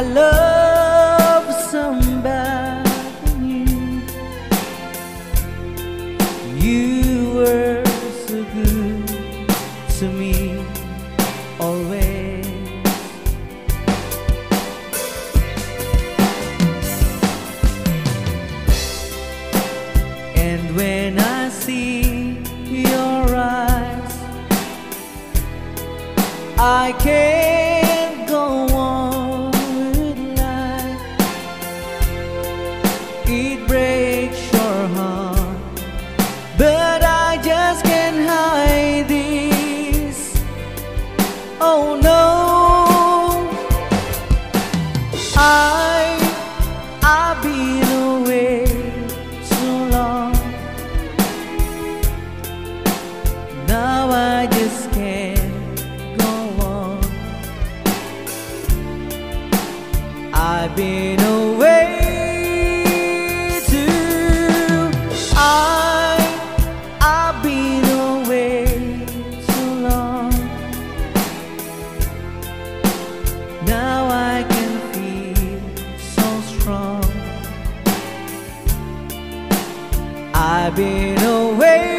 I love somebody new. You were so good to me, always. And when I see your eyes, I can't go on with life. It breaks your heart, but I just can't hide this. Oh no, I've been away so long. Now I just can't I've been away too. I've been away so long. Now I can feel so strong. I've been away.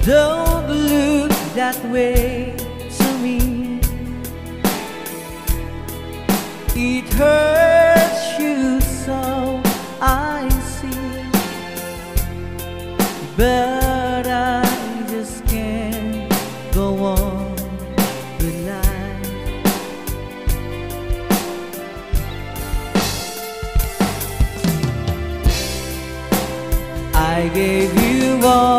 Don't look that way to me. It hurts you, so I see. But I just can't go on with life. I gave you all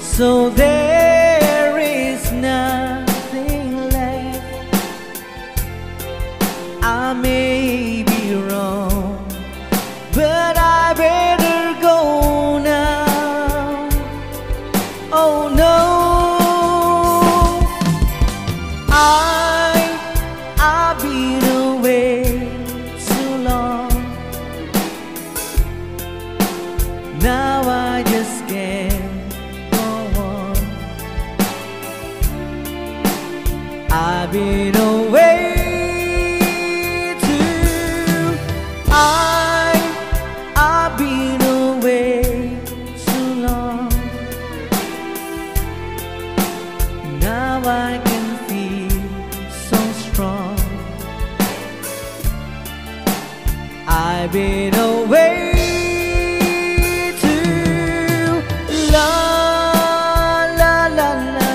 so there is nothing left. I may be wrong, but I better go now. Oh no, I've been away so long. Now I just can't. I've been away too. I've been away so long. Now I can feel so strong. I've been away. La la la la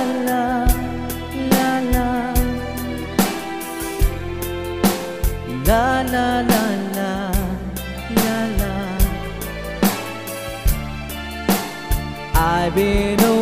la la. I've been away.